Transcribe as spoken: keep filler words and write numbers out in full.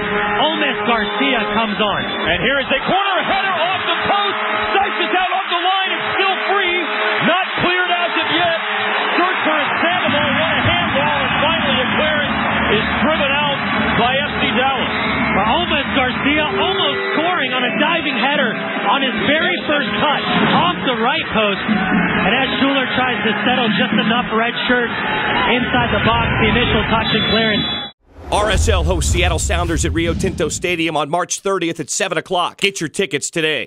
Olmes Garcia comes on. And here is a corner header off the post. Slices out off the line. It's still free. Not cleared as of yet. Search for a Sandoval. What a handball. And finally a clearance is driven out by F C Dallas. Well, Olmes Garcia almost scoring on a diving header on his very first cut off the right post. And as Schuler tries to settle just enough red shirt inside the box, the initial touch and clearance. R S L hosts Seattle Sounders at Rio Tinto Stadium on March thirtieth at seven o'clock. Get your tickets today.